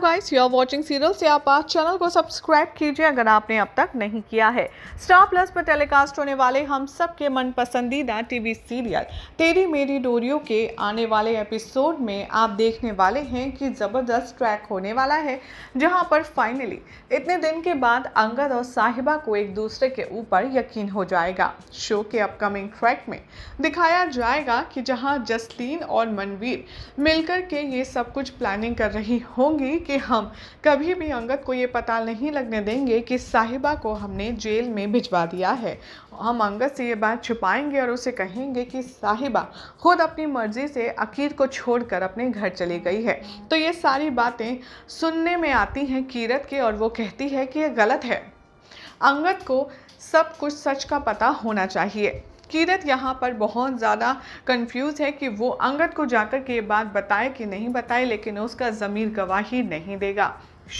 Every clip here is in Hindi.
Guys, you are watching serial से। आप चैनल को सब्सक्राइब कीजिए अगर आपने अब तक नहीं किया है। स्टार प्लस पर टेलीकास्ट होने वाले हम सब के मन पसंदीदा टीवी सीरियल तेरी मेरी डोरियों के आने वाले एपिसोड में आप देखने वाले हैं कि ज़बरदस्त ट्रैक होने वाला है, जहां पर फाइनली इतने दिन के बाद अंगद और साहिबा को एक दूसरे के ऊपर यकीन हो जाएगा। शो के अपकमिंग ट्रैक में दिखाया जाएगा कि जहाँ जसलीन और मनवीर मिलकर के ये सब कुछ प्लानिंग कर रही होंगी कि हम कभी भी अंगद को ये पता नहीं लगने देंगे कि साहिबा को हमने जेल में भिजवा दिया है। हम अंगद से ये बात छुपाएंगे और उसे कहेंगे कि साहिबा खुद अपनी मर्जी से अकीर को छोड़कर अपने घर चली गई है। तो ये सारी बातें सुनने में आती हैं कीरत के, और वो कहती है कि ये गलत है, अंगद को सब कुछ सच का पता होना चाहिए। कीरत यहाँ पर बहुत ज़्यादा कंफ्यूज है कि वो अंगद को जाकर के ये बात बताए कि नहीं बताए, लेकिन उसका ज़मीर गवाही नहीं देगा।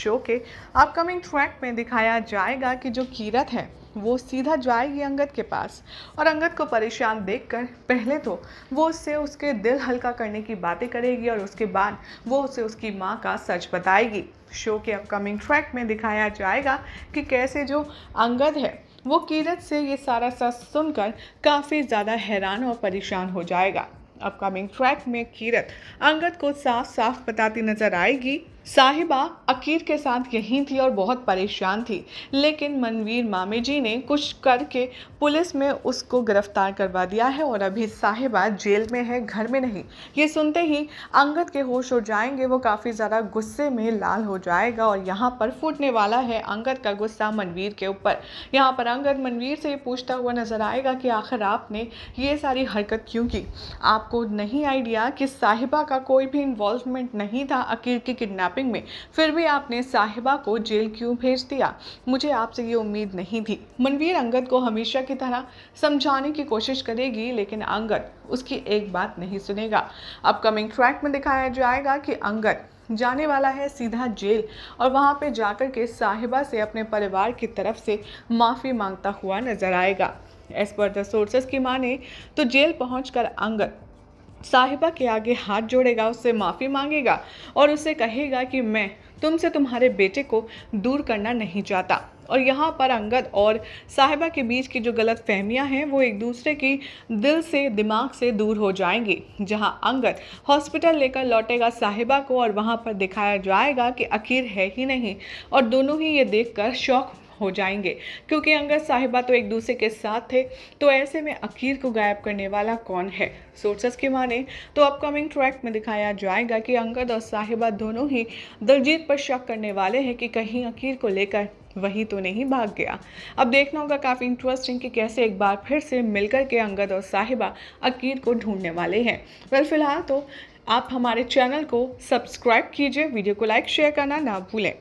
शो के अपकमिंग ट्रैक में दिखाया जाएगा कि जो कीरत है वो सीधा जाएगी अंगद के पास, और अंगद को परेशान देखकर पहले तो वो उससे उसके दिल हल्का करने की बातें करेगी और उसके बाद वो उसे उसकी माँ का सच बताएगी। शो के अपकमिंग ट्रैक में दिखाया जाएगा कि कैसे जो अंगद है वो कीरत से ये सारा सच सुनकर काफ़ी ज़्यादा हैरान और परेशान हो जाएगा। अपकमिंग ट्रैक में कीरत अंगद को साफ साफ बताती नजर आएगी साहिबा अकीर के साथ यहीं थी और बहुत परेशान थी, लेकिन मनवीर मामे जी ने कुछ करके पुलिस में उसको गिरफ्तार करवा दिया है और अभी साहिबा जेल में है, घर में नहीं। ये सुनते ही अंगद के होश हो जाएंगे, वो काफ़ी ज़्यादा गुस्से में लाल हो जाएगा और यहाँ पर फूटने वाला है अंगद का गुस्सा मनवीर के ऊपर। यहाँ पर अंगद मनवीर से पूछता हुआ नज़र आएगा कि आखिर आपने ये सारी हरकत क्यों की, आपको नहीं आइडिया कि साहिबा का कोई भी इन्वॉल्वमेंट नहीं था अकीर की किडनैप में, फिर भी आपने साहिबा को जेल क्यों भेज दिया? मुझे आपसे ये उम्मीद नहीं थी। मनवीर अंगद को हमेशा की तरह समझाने की कोशिश करेगी, लेकिन अंगद उसकी एक बात नहीं सुनेगा। अपकमिंग ट्रैक में दिखाया जाएगा कि अंगद जाने वाला है सीधा जेल और वहाँ पे जाकर के साहिबा से अपने परिवार की तरफ से माफ़ी मांगता हुआ नजर आएगा। एज पर द सोर्सेस की माने तो जेल पहुँच अंगद साहिबा के आगे हाथ जोड़ेगा, उससे माफ़ी मांगेगा और उससे कहेगा कि मैं तुमसे तुम्हारे बेटे को दूर करना नहीं चाहता। और यहाँ पर अंगद और साहिबा के बीच की जो गलत फहमियाँ हैं वो एक दूसरे की दिल से दिमाग से दूर हो जाएंगी। जहाँ अंगद हॉस्पिटल लेकर लौटेगा साहिबा को और वहाँ पर दिखाया जाएगा कि अकीर है ही नहीं, और दोनों ही ये देखकर शौक हो जाएंगे क्योंकि अंगद साहिबा तो एक दूसरे के साथ थे, तो ऐसे में अकीर को गायब करने वाला कौन है? सोर्सेस की माने तो अपकमिंग ट्रैक में दिखाया जाएगा कि अंगद और साहिबा दोनों ही दलजीत पर शक करने वाले हैं कि कहीं अकीर को लेकर वही तो नहीं भाग गया। अब देखना होगा काफ़ी इंटरेस्टिंग कि कैसे एक बार फिर से मिलकर के अंगद और साहिबा अकीर को ढूंढने वाले हैं। फिलहाल तो आप हमारे चैनल को सब्सक्राइब कीजिए, वीडियो को लाइक शेयर करना ना भूलें।